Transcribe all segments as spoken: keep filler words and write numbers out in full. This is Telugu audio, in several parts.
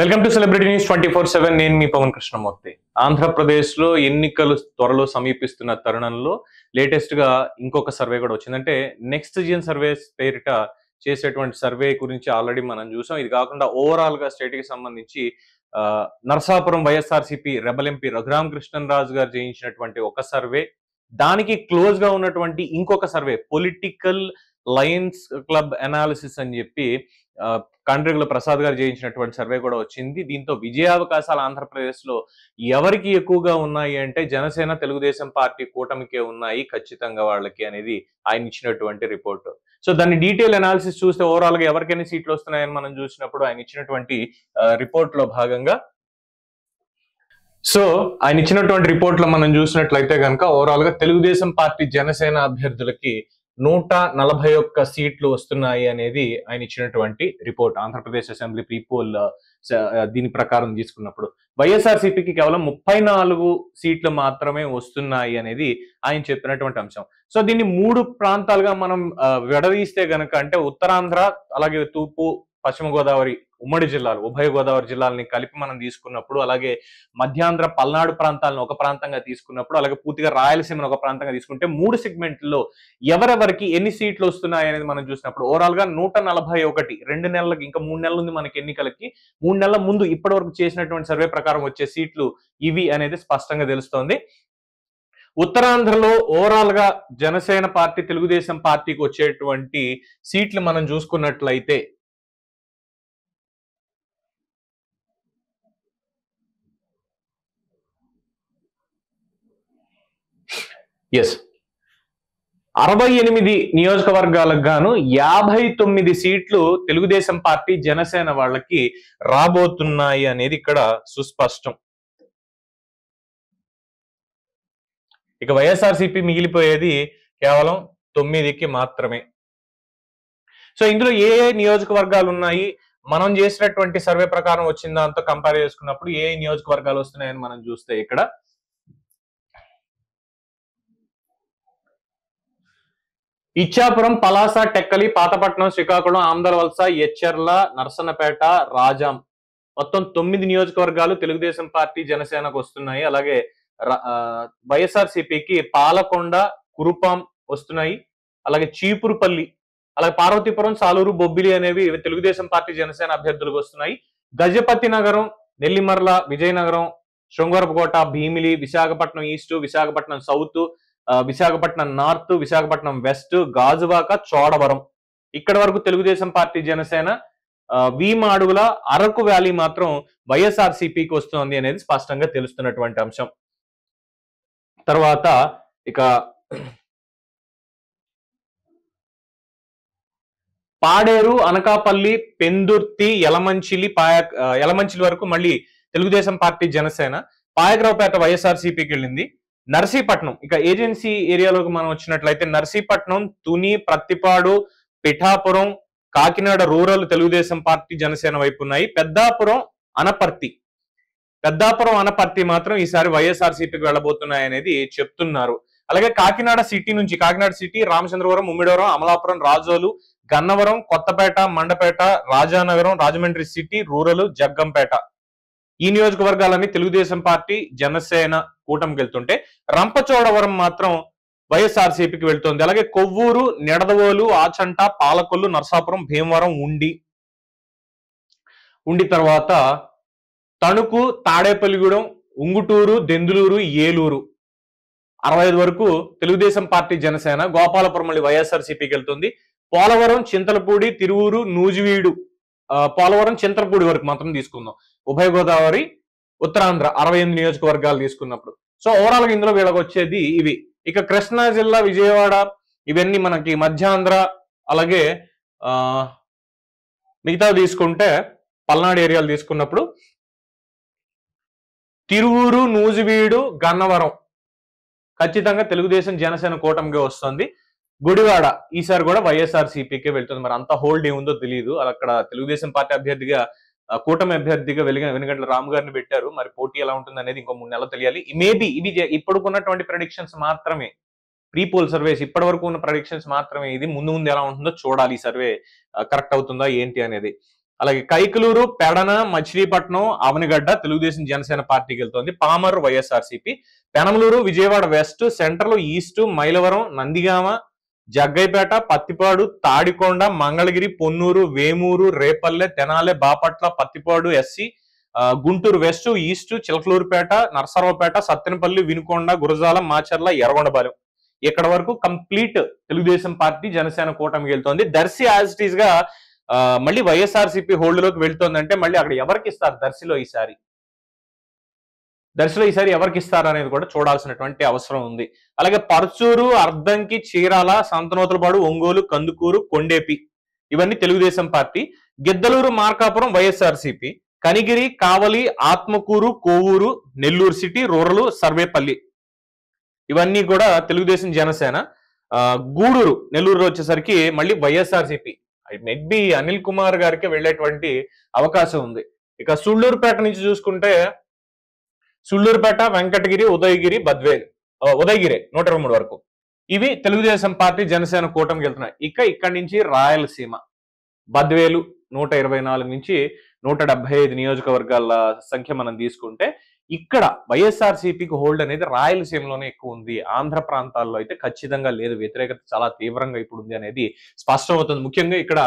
Welcome to celebrity news twenty four seven. నేను మీ పవన్ కృష్ణమూర్తి. ఆంధ్రప్రదేశ్లో ఎన్నికలు త్వరలో సమీపిస్తున్న తరుణంలో లేటెస్ట్గా ఇంకొక సర్వే కూడా వచ్చింది. అంటే నెక్స్ట్ జన్ సర్వేస్ పేరిట చేసేటువంటి సర్వే గురించి ఆల్రెడీ మనం చూసాం. ఇది కాకుండా ఓవరాల్గా స్టేట్కి సంబంధించి నరసాపురం వైఎస్ఆర్సీపీ రెబల్ ఎంపీ రఘురామ్ కృష్ణన్ రాజు గారు చేయించినటువంటి ఒక సర్వే, దానికి క్లోజ్గా ఉన్నటువంటి ఇంకొక survey political lions club analysis అని చెప్పి కండ్రిగుల ప్రసాద్ గారు చేయించినటువంటి సర్వే కూడా వచ్చింది. దీంతో విజయావకాశాలు ఆంధ్రప్రదేశ్లో ఎవరికి ఎక్కువగా ఉన్నాయి అంటే జనసేన తెలుగుదేశం పార్టీ కూటమికే ఉన్నాయి ఖచ్చితంగా వాళ్ళకి అనేది ఆయన ఇచ్చినటువంటి రిపోర్టు. సో దాన్ని డీటెయిల్ అనాలిసిస్ చూస్తే ఓవరాల్గా ఎవరికైనా సీట్లు వస్తున్నాయని మనం చూసినప్పుడు ఆయన ఇచ్చినటువంటి రిపోర్ట్లో భాగంగా సో ఆయన ఇచ్చినటువంటి రిపోర్ట్లో మనం చూసినట్లయితే కనుక ఓవరాల్గా తెలుగుదేశం పార్టీ జనసేన అభ్యర్థులకి నూట నలభై ఒక్క సీట్లు వస్తున్నాయి అనేది ఆయన ఇచ్చినటువంటి రిపోర్ట్. ఆంధ్రప్రదేశ్ అసెంబ్లీ ప్రీపోల్ దీని ప్రకారం తీసుకున్నప్పుడు వైఎస్ఆర్సీపీకి కేవలం ముప్పై నాలుగు సీట్లు మాత్రమే వస్తున్నాయి అనేది ఆయన చెప్పినటువంటి అంశం. సో దీన్ని మూడు ప్రాంతాలుగా మనం విడదీస్తే గనక, అంటే ఉత్తరాంధ్ర, అలాగే తూర్పు పశ్చిమ గోదావరి ఉమ్మడి జిల్లాలు, ఉభయ గోదావరి జిల్లాలని కలిపి మనం తీసుకున్నప్పుడు, అలాగే మధ్యాంధ్ర పల్నాడు ప్రాంతాలను ఒక ప్రాంతంగా తీసుకున్నప్పుడు, అలాగే పూర్తిగా రాయలసీమను ఒక ప్రాంతంగా తీసుకుంటే మూడు సెగ్మెంట్లో ఎవరెవరికి ఎన్ని సీట్లు వస్తున్నాయి అనేది మనం చూసినప్పుడు ఓవరాల్గా నూట నలభై ఒకటి. రెండు నెలలకి ఇంకా మూడు నెలలు ఉంది మనకి ఎన్నికలకి. మూడు నెలల ముందు ఇప్పటి వరకు చేసినటువంటి సర్వే ప్రకారం వచ్చే సీట్లు ఇవి అనేది స్పష్టంగా తెలుస్తోంది. ఉత్తరాంధ్రలో ఓవరాల్ గా జనసేన పార్టీ తెలుగుదేశం పార్టీకి వచ్చేటువంటి సీట్లు మనం చూసుకున్నట్లయితే ఎస్ అరవై ఎనిమిది నియోజకవర్గాలకు గాను యాభై తొమ్మిది సీట్లు తెలుగుదేశం పార్టీ జనసేన వాళ్ళకి రాబోతున్నాయి అనేది ఇక్కడ సుస్పష్టం. ఇక వైఎస్ఆర్సీపీ మిగిలిపోయేది కేవలం తొమ్మిదికి మాత్రమే. సో ఇందులో ఏ ఏ నియోజకవర్గాలు ఉన్నాయి, మనం చేసినటువంటి సర్వే ప్రకారం వచ్చిన దాంతో కంపేర్ చేసుకున్నప్పుడు ఏ ఏ నియోజకవర్గాలు వస్తున్నాయని మనం చూస్తే ఇక్కడ ఇచ్చాపురం, పలాస, టెక్కలి, పాతపట్నం, శ్రీకాకుళం, ఆమదలవలస, ఎచ్చెర్ల, నర్సన్నపేట, రాజాం, మొత్తం తొమ్మిది నియోజకవర్గాలు తెలుగుదేశం పార్టీ జనసేనకు వస్తున్నాయి. అలాగే వైఎస్ఆర్సీపీకి పాలకొండ, కురుపాం వస్తున్నాయి. అలాగే చీపురుపల్లి, అలాగే పార్వతీపురం, సాలూరు, బొబ్బిలి అనేవి తెలుగుదేశం పార్టీ జనసేన అభ్యర్థులకు వస్తున్నాయి. Gajapathinagaram, Nellimarla, Vizianagaram, Srungavarapukota, Bheemili, Visakhapatnam east, Visakhapatnam south, Visakhapatnam north, Visakhapatnam west, Gajuwaka, Chodavaram, ఇక్కడ వరకు తెలుగుదేశం పార్టీ జనసేన. వీమాడుగుల, అరకు వ్యాలీ మాత్రం వైఎస్ఆర్సీపీకి వస్తుంది అనేది స్పష్టంగా తెలుస్తున్నటువంటి అంశం. తర్వాత ఇక పాడేరు, అనకాపల్లి, పెందుర్తి, యలమంచిలి, పాయ యలమంచిలి వరకు మళ్ళీ తెలుగుదేశం పార్టీ జనసేన. పాయకరావుపేట వైఎస్ఆర్సీపీకి వెళ్ళింది. నర్సీపట్నం, ఇక ఏజెన్సీ ఏరియాలోకి మనం వచ్చినట్లయితే నర్సీపట్నం, తుని, ప్రత్తిపాడు, పిఠాపురం, కాకినాడ రూరల్ తెలుగుదేశం పార్టీ జనసేన వైపు ఉన్నాయి. పెద్దాపురం, అనపర్తి, పెద్దాపురం అనపర్తి మాత్రం ఈసారి వైఎస్ఆర్సీపీకి వెళ్ళబోతున్నాయి అనేది చెప్తున్నారు. అలాగే కాకినాడ సిటీ నుంచి, Kakinada city, Ramachandravaram, Ummidavaram, Amalapuram, Razole, Gannavaram, Kothapeta, Mandapeta, Rajanagaram, Rajahmundry city, rural, Jaggampeta, ఈ నియోజకవర్గాలన్నీ తెలుగుదేశం పార్టీ జనసేన కూటమికి వెళ్తుంటే రంపచోడవరం మాత్రం వైఎస్ఆర్సీపీకి వెళ్తుంది. అలాగే కొవ్వూరు, నిడదవోలు, ఆచంట, పాలకొల్లు, నర్సాపురం, భీమవరం, ఉండి ఉండి తర్వాత తణుకు, తాడేపల్లిగూడెం, ఉంగుటూరు, దెందులూరు, ఏలూరు, అరవై ఐదు వరకు తెలుగుదేశం పార్టీ జనసేన. గోపాలపురం మళ్ళీ వైఎస్ఆర్సీపీకి వెళ్తుంది. పోలవరం, చింతలపూడి, తిరువూరు, నూజివీడు, పోలవరం చింతలపూడి వరకు మాత్రం తీసుకుందాం. ఉభయ గోదావరి, ఉత్తరాంధ్ర అరవై ఎనిమిది నియోజకవర్గాలు తీసుకున్నప్పుడు సో ఓవరాల్ గా ఇందులో వీళ్ళకి వచ్చేది ఇవి. ఇక కృష్ణా జిల్లా, విజయవాడ, ఇవన్నీ మనకి మధ్యాంధ్ర. అలాగే ఆ మిగతా తీసుకుంటే పల్నాడు ఏరియాలు తీసుకున్నప్పుడు తిరువూరు, నూజివీడు, గన్నవరం ఖచ్చితంగా తెలుగుదేశం జనసేన కూటమిగా వస్తుంది. గుడివాడ ఈసారి కూడా వైఎస్ఆర్సీపీకే వెళ్తుంది. మరి అంత హోల్డ్ ఏముందో తెలియదు. అక్కడ తెలుగుదేశం పార్టీ అభ్యర్థిగా, కూటమి అభ్యర్థిగా వెలిగిన వెనుగండ్ల రాము గారిని పెట్టారు. మరి పోటీ ఎలా ఉంటుంది అనేది ఇంకో మూడు నెలలు తెలియాలి. మేబీ ఇవి ఇప్పటికున్నటువంటి ప్రెడిక్షన్స్ మాత్రమే, ప్రీ పోల్ సర్వేస్ ఇప్పటి వరకు ఉన్న ప్రెడిక్షన్స్ మాత్రమే. ఇది ముందు ముందు ఎలా ఉంటుందో చూడాలి. ఈ సర్వే కరెక్ట్ అవుతుందా ఏంటి అనేది. అలాగే కైకలూరు, పెడన, మచిలీపట్నం, అవనిగడ్డ తెలుగుదేశం జనసేన పార్టీకి వెళ్తోంది. పామర్ YSRCP. Penamaluru, Vijayawada west, central east, Mylavaram, Nandigama, Jaggayyapeta, Prathipadu, Tadikonda, Mangalagiri, Ponnur, Vemuru, Repalle, Tenali, Bapatla, Prathipadu SC, Guntur west, east, Chilakaluripet, Narasaraopet, Sattenapalli, Vinukonda, Gurazala, Macherla, Yerragondapalem. ఇక్కడ వరకు కంప్లీట్ తెలుగుదేశం పార్టీ జనసేన కూటమికి వెళ్తోంది. దర్శి యాజ్ ఇట్ ఈస్ గా మళ్ళీ వైఎస్ఆర్సీపీ హోల్డ్ లోకి వెళ్తోందంటే మళ్ళీ అక్కడ ఎవరికి ఇస్తారు దర్శిలో ఈసారి దర్శిలో ఈసారి ఎవరికి ఇస్తారు అనేది కూడా చూడాల్సినటువంటి అవసరం ఉంది. అలాగే పర్చూరు, అర్ధంకి, చీరాల, సంతనోతులపాడు, ఒంగోలు, కందుకూరు, కొండేపి ఇవన్నీ Telugu Desam party. Giddalur, Markapuram YSRCP. Kanigiri, Kavali, Atmakur, Kovur, Nellore city, rural, Sarvepalli ఇవన్నీ కూడా తెలుగుదేశం జనసేన. గూడూరు, నెల్లూరులో వచ్చేసరికి మళ్ళీ వైఎస్ఆర్సీపీ. మెట్ బి అనిల్ కుమార్ గారికి వెళ్ళేటువంటి అవకాశం ఉంది. ఇక సూళ్లూరుపేట నుంచి చూసుకుంటే సూళ్లూరుపేట, వెంకటగిరి, ఉదయగిరి, బద్వేల్, ఉదయగిరి నూట ఇరవై మూడు వరకు ఇవి తెలుగుదేశం పార్టీ జనసేన కూటమికి వెళ్తున్నాయి. ఇక ఇక్కడి నుంచి రాయలసీమ, బద్వేలు నూట ఇరవై నాలుగు నుంచి నూట డెబ్బై ఐదు నియోజకవర్గాల సంఖ్య మనం తీసుకుంటే ఇక్కడ వైఎస్ఆర్సీపీకి హోల్డ్ అనేది రాయలసీమలోనే ఎక్కువ ఉంది. ఆంధ్ర ప్రాంతాల్లో అయితే ఖచ్చితంగా లేదు, వ్యతిరేకత చాలా తీవ్రంగా ఇప్పుడు ఉంది అనేది స్పష్టమవుతుంది. ముఖ్యంగా ఇక్కడ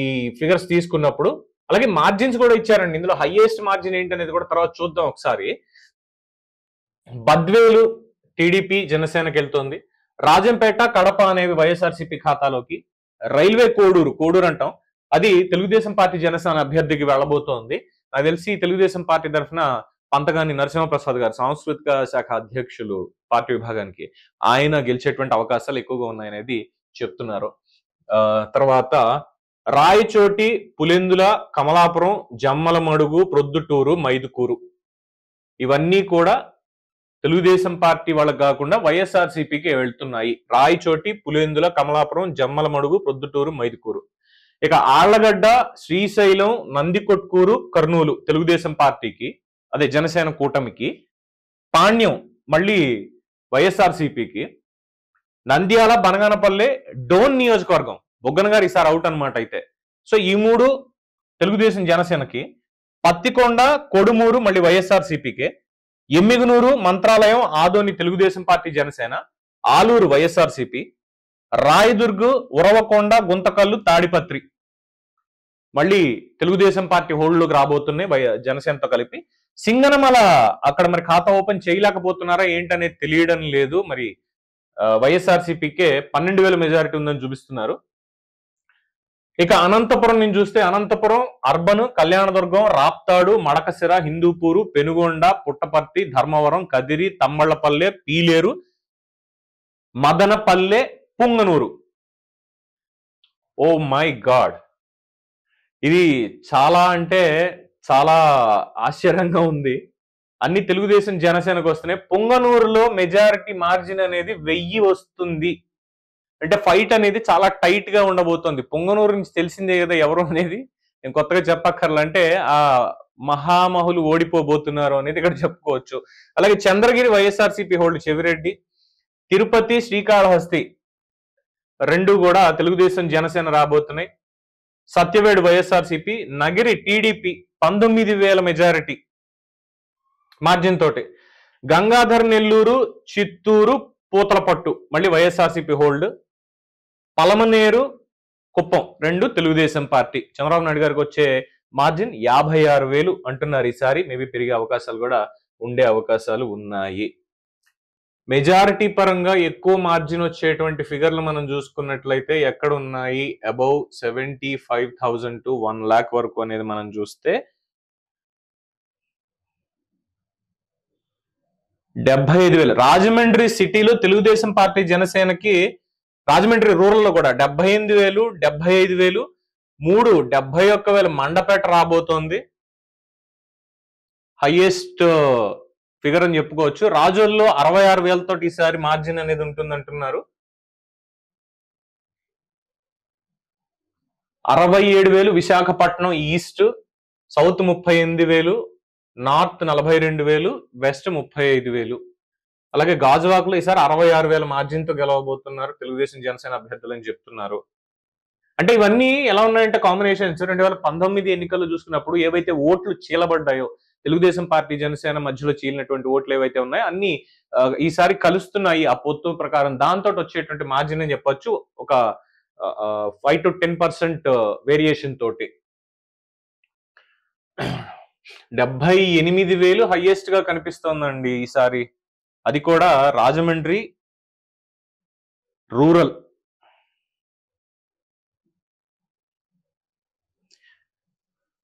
ఈ ఫిగర్స్ తీసుకున్నప్పుడు అలాగే మార్జిన్స్ కూడా ఇచ్చారండి. ఇందులో హైయెస్ట్ మార్జిన్ ఏంటనేది కూడా తర్వాత చూద్దాం ఒకసారి. బద్వేలు టీడీపీ జనసేనకి వెళ్తోంది. రాజంపేట, కడప అనేవి వైఎస్ఆర్సీపీ ఖాతాలోకి. రైల్వే కోడూరు, కోడూరు అంటాం, అది తెలుగుదేశం పార్టీ జనసేన అభ్యర్థికి వెళ్ళబోతోంది. నాకు తెలిసి తెలుగుదేశం పార్టీ తరఫున పంతగాని నరసింహప్రసాద్ గారు, సాంస్కృతిక శాఖ అధ్యక్షులు పార్టీ విభాగానికి, ఆయన గెలిచేటువంటి అవకాశాలు ఎక్కువగా ఉన్నాయనేది చెప్తున్నారు. ఆ తర్వాత రాయచోటి, పులెందుల, కమలాపురం, జమ్మలమడుగు, ప్రొద్దుటూరు, మైదుకూరు ఇవన్నీ కూడా తెలుగుదేశం పార్టీ వాళ్ళకి కాకుండా వైఎస్ఆర్సీపీకి వెళ్తున్నాయి. రాయచోటి, పులెందుల, కమలాపురం, జమ్మలమడుగు, ప్రొద్దుటూరు, మైదుకూరు. ఇక ఆళ్లగడ్డ, శ్రీశైలం, నందికొట్కూరు, కర్నూలు తెలుగుదేశం పార్టీకి, అదే జనసేన కూటమికి. పాణ్యం మళ్ళీ వైఎస్ఆర్సీపీకి. నంద్యాల, బనగానపల్లె, డోన్ నియోజకవర్గం, బొగ్గన గారు ఈసారి అవుట్ అనమాట. అయితే సో ఈ మూడు తెలుగుదేశం జనసేనకి. పత్తికొండ, కొడుమూరు మళ్ళీ వైఎస్ఆర్సీపీకి. ఎమ్మిగునూరు, మంత్రాలయం, ఆదోని తెలుగుదేశం పార్టీ జనసేన. ఆలూరు వైఎస్ఆర్సీపీ. రాయదుర్గు, ఉరవకొండ, గుంతకల్లు, తాడిపత్రి మళ్ళీ తెలుగుదేశం పార్టీ హోల్డ్లోకి రాబోతున్నాయి వై జనసేనతో కలిపి. సింగనమల అక్కడ మరి ఖాతా ఓపెన్ చేయలేకపోతున్నారా ఏంటనేది తెలియడం లేదు. మరి వైఎస్ఆర్సీపీకే పన్నెండు వేల మెజారిటీ ఉందని చూపిస్తున్నారు. ఇక అనంతపురం నుంచి చూస్తే Anantapur urban, Kalyandurg, Raptadu, Madakasira, Hindupur, Penukonda, Puttaparthi, Dharmavaram, Kadiri, Thamballapalle, Pileru, Madanapalle, Punganur. Oh my god, ఇది చాలా అంటే చాలా ఆశ్చర్యంగా ఉంది. అన్ని తెలుగుదేశం జనసేనకు వస్తున్నాయి. పుంగనూరులో మెజారిటీ మార్జిన్ అనేది వెయ్యి వస్తుంది. అంటే ఫైట్ అనేది చాలా టైట్ గా ఉండబోతోంది. పుంగనూరు నుంచి తెలిసిందే కదా ఎవరు అనేది, నేను కొత్తగా చెప్పక్కర్లంటే ఆ మహామహులు ఓడిపోబోతున్నారు అనేది ఇక్కడ చెప్పుకోవచ్చు. అలాగే చంద్రగిరి వైఎస్ఆర్సీపీ హోల్డ్, చెవిరెడ్డి. తిరుపతి, శ్రీకాళహస్తి రెండు కూడా తెలుగుదేశం జనసేన రాబోతున్నాయి. సత్యవేడు వైఎస్ఆర్సీపీ. నగిరి టీడీపీ పంతొమ్మిది వేల మెజారిటీ మార్జిన్ తోటి. గంగాధర్, నెల్లూరు, చిత్తూరు, పూతలపట్టు మళ్ళీ వైఎస్ఆర్సీపీ హోల్డ్. పలమనేరు, కుప్పం రెండు తెలుగుదేశం పార్టీ. చంద్రబాబు నాయుడు గారికి వచ్చే మార్జిన్ యాభై ఆరు వేలు అంటున్నారు ఈసారి. మేబీ పెరిగే అవకాశాలు కూడా ఉండే అవకాశాలు ఉన్నాయి. మెజారిటీ పరంగా ఎక్కువ మార్జిన్ వచ్చేటువంటి ఫిగర్లు మనం చూసుకున్నట్లయితే ఎక్కడ ఉన్నాయి? Above seventy five thousand to one lakh వరకు అనేది మనం చూస్తే డెబ్బై ఐదు వేలు. రాజమండ్రి సిటీలో తెలుగుదేశం పార్టీ జనసేనకి, రాజమండ్రి రూరల్లో కూడా డెబ్బై ఎనిమిది వేలు, డెబ్బై ఐదు వేలు, మూడు డెబ్బై ఒక్క వేలు. మండపేట రాబోతోంది, హైయెస్ట్ ఫిగర్ అని చెప్పుకోవచ్చు. రాజోల్లో అరవై ఆరు వేలతో ఈసారి మార్జిన్ అనేది ఉంటుందంటున్నారు. అరవై ఏడు వేలు. విశాఖపట్నం ఈస్ట్, సౌత్ ముప్పై ఎనిమిది వేలు, నార్త్ నలభై రెండు వేలు, వెస్ట్ ముప్పై ఐదు వేలు. అలాగే గాజువాకలో ఈసారి అరవై ఆరు వేల మార్జిన్తో గెలవబోతున్నారు తెలుగుదేశం జనసేన అభ్యర్థులు అని చెప్తున్నారు. అంటే ఇవన్నీ ఎలా ఉన్నాయంటే కాంబినేషన్స్ రెండు వేల పంతొమ్మిది ఎన్నికల్లో చూసుకున్నప్పుడు ఏవైతే ఓట్లు చీలబడ్డాయో, తెలుగుదేశం పార్టీ జనసేన మధ్యలో చీలినటువంటి ఓట్లు ఏవైతే ఉన్నాయో అన్ని ఈసారి కలుస్తున్నాయి ఆ పొత్తు ప్రకారం. దాంతో వచ్చేటువంటి మార్జిన్ అని చెప్పొచ్చు, ఒక five to ten percent variation తోటి. డెబ్బై ఎనిమిది వేలు హైయెస్ట్ గా కనిపిస్తోందండి ఈసారి, అది కూడా రాజమండ్రి రూరల్.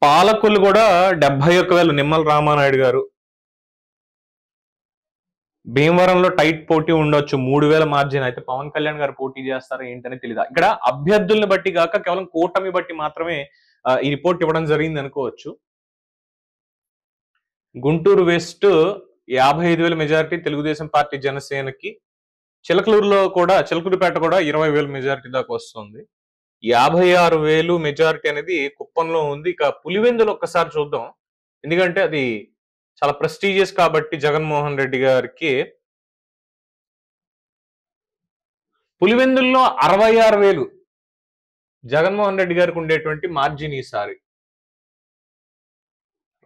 పాలకులు కూడా డెబ్బై ఒక్క వేలు నిమ్మల రామానాయుడు గారు. భీమవరంలో టైట్ పోటీ ఉండొచ్చు, మూడు వేల మార్జిన్. అయితే పవన్ కళ్యాణ్ గారు పోటీ చేస్తారా ఏంటనే తెలియదు. ఇక్కడ అభ్యర్థుల్ని బట్టి కాక కేవలం కూటమి బట్టి మాత్రమే ఈ రిపోర్ట్ ఇవ్వడం జరిగింది అనుకోవచ్చు. గుంటూరు వెస్ట్ యాభై ఐదు వేల మెజారిటీ తెలుగుదేశం పార్టీ జనసేనకి. చిలకలూరులో కూడా, చిలకూరుపేట కూడా ఇరవై వేల మెజారిటీ దాకా వస్తుంది. యాభై ఆరు వేలు మెజారిటీ అనేది కుప్పంలో ఉంది. ఇక పులివెందులు ఒక్కసారి చూద్దాం, ఎందుకంటే అది చాలా ప్రెస్టీజియస్ కాబట్టి జగన్మోహన్ రెడ్డి గారికి. పులివెందుల్లో అరవై ఆరు వేలు జగన్మోహన్ రెడ్డి గారికి ఉండేటువంటి మార్జిన్ ఈసారి.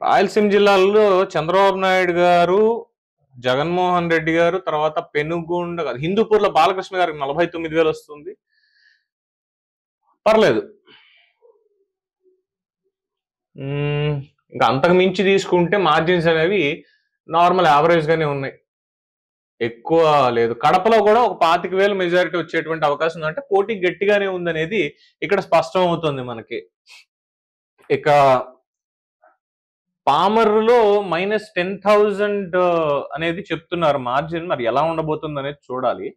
రాయలసీమ జిల్లాల్లో చంద్రబాబు నాయుడు గారు, జగన్మోహన్ రెడ్డి గారు, తర్వాత పెనుగొండ, హిందూపూర్లో బాలకృష్ణ గారికి నలభై తొమ్మిది వేలు వస్తుంది. పర్లేదు, ఇంకా అంతకు మించి తీసుకుంటే మార్జిన్స్ అనేవి నార్మల్ యావరేజ్గానే ఉన్నాయి, ఎక్కువ లేదు. కడపలో కూడా ఒక పాతిక వేలు మెజారిటీ వచ్చేటువంటి అవకాశం ఉందంటే పోటీ గట్టిగానే ఉందనేది ఇక్కడ స్పష్టం అవుతుంది మనకి. ఇక పామరులో మైనస్ టెన్ థౌజండ్ అనేది చెప్తున్నారు మార్జిన్, మరి ఎలా ఉండబోతుంది అనేది చూడాలి.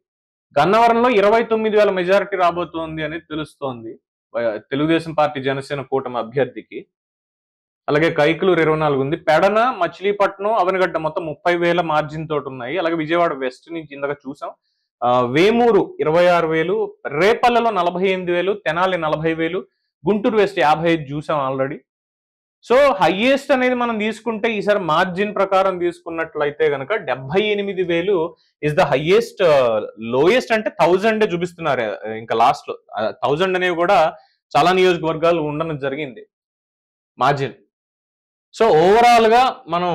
గన్నవరంలో ఇరవై తొమ్మిది వేల మెజారిటీ రాబోతోంది అనేది తెలుస్తోంది తెలుగుదేశం పార్టీ జనసేన కూటమి అభ్యర్థికి. అలాగే కైకలూరు ఇరవై నాలుగు ఉంది. పెడన, మచిలీపట్నం, అవనిగడ్డ మొత్తం ముప్పై వేల మార్జిన్ తోటి ఉన్నాయి. అలాగే విజయవాడ వెస్ట్ నుంచి ఇందాక చూసాం. వేమూరు ఇరవై ఆరు వేలు, రేపల్లలో నలభై ఎనిమిది వేలు, తెనాలి నలభై వేలు, గుంటూరు వెస్ట్ యాభై ఐదు చూసాం ఆల్రెడీ. సో హైయెస్ట్ అనేది మనం తీసుకుంటే ఈసారి మార్జిన్ ప్రకారం తీసుకున్నట్లయితే కనుక డెబ్బై ఎనిమిది వేలు ఇస్ ద హైయెస్ట్. లోయెస్ట్ అంటే థౌజండ్ చూపిస్తున్నారు. ఇంకా లాస్ట్ లో థౌజండ్ అనేవి కూడా చాలా నియోజకవర్గాలు ఉండడం జరిగింది మార్జిన్. సో ఓవరాల్ గా మనం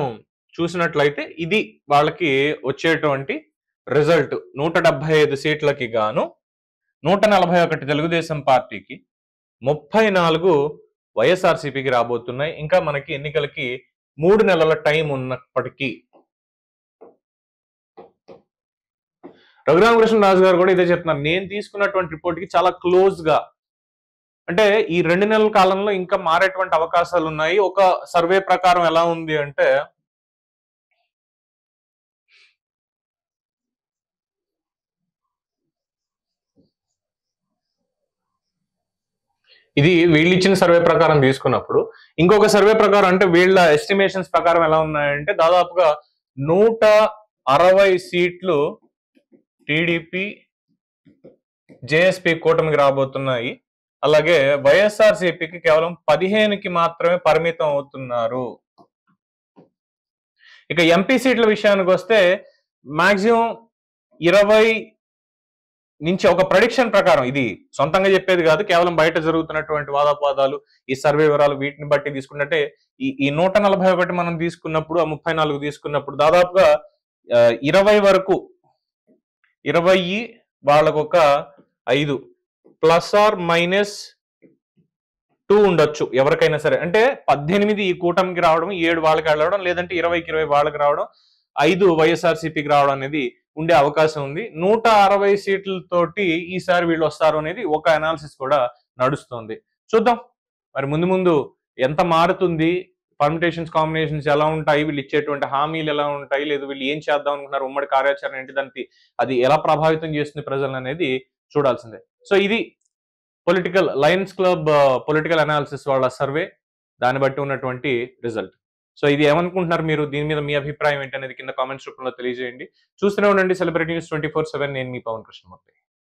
చూసినట్లయితే ఇది వాళ్ళకి వచ్చేటువంటి రిజల్ట్. నూట డెబ్బై ఐదు సీట్లకి గాను నూట నలభై ఒకటి తెలుగుదేశం పార్టీకి, ముప్పై నాలుగు వైఎస్ఆర్సీపీకి రాబోతున్నాయి. ఇంకా మనకి ఎన్నికలకి మూడు నెలల టైం ఉన్నప్పటికీ. రఘురామకృష్ణరాజు గారు కూడా ఇదే చెప్తున్నారు, నేను తీసుకున్నటువంటి రిపోర్ట్కి చాలా క్లోజ్ గా, అంటే ఈ రెండు నెలల కాలంలో ఇంకా మారేటువంటి అవకాశాలు ఉన్నాయి. ఒక సర్వే ప్రకారం ఎలా ఉంది అంటే ఇది వీళ్ళు ఇచ్చిన సర్వే ప్రకారం తీసుకున్నప్పుడు, ఇంకొక సర్వే ప్రకారం అంటే వీళ్ళ ఎస్టిమేషన్స్ ప్రకారం ఎలా ఉన్నాయంటే దాదాపుగా నూట అరవై సీట్లు టీడీపీ జేఎస్పీ కూటమికి రాబోతున్నాయి. అలాగే వైఎస్ఆర్సీపీకి కేవలం పదిహేనుకి మాత్రమే పరిమితం అవుతున్నారు. ఇక ఎంపీ సీట్ల విషయానికి వస్తే మాక్సిమం ఇరవై నుంచి ఒక ప్రొడిక్షన్ ప్రకారం, ఇది సొంతంగా చెప్పేది కాదు, కేవలం బయట జరుగుతున్నటువంటి వాదాపాదాలు, ఈ సర్వే వివరాలు, వీటిని బట్టి తీసుకుంటే ఈ ఈ నూట నలభై ఒకటి మనం తీసుకున్నప్పుడు, ఆ ముప్పై నాలుగు తీసుకున్నప్పుడు దాదాపుగా ఇరవై వరకు, ఇరవై వాళ్ళకు ఒక ఐదు ప్లస్ ఆర్ మైనస్ టూ ఉండొచ్చు ఎవరికైనా సరే. అంటే పద్దెనిమిది ఈ కూటమికి రావడం, ఏడు వాళ్ళకి వెళ్ళడం, లేదంటే ఇరవైకి ఇరవై వాళ్ళకి రావడం, ఐదు వైఎస్ఆర్సీపీకి రావడం అనేది ఉండే అవకాశం ఉంది. నూట అరవై సీట్లతోటి ఈసారి వీళ్ళు వస్తారు అనేది ఒక అనాలిసిస్ కూడా నడుస్తుంది. చూద్దాం మరి ముందు ముందు ఎంత మారుతుంది, పర్మిటేషన్స్ కాంబినేషన్స్ ఎలా ఉంటాయి, వీళ్ళు ఇచ్చేటువంటి హామీలు ఎలా ఉంటాయి, లేదు వీళ్ళు ఏం చేద్దాం అనుకున్నారు, ఉమ్మడి కార్యాచరణ ఏంటి, దానికి అది ఎలా ప్రభావితం చేస్తుంది ప్రజలను అనేది చూడాల్సిందే. సో ఇది political lions club political analysis వాళ్ళ సర్వే, దాన్ని బట్టి ఉన్నటువంటి రిజల్ట్. సో ఇది ఏమనుకుంటున్నారు మీరు, దీని మీద మీ అభిప్రాయం ఏంటనేది కింద కామెంట్స్ రూపంలో తెలియజేయండి. చూస్తూనే ఉండండి celebrity news twenty four seven. నేను మీ పవన్ కృష్ణమూర్తి.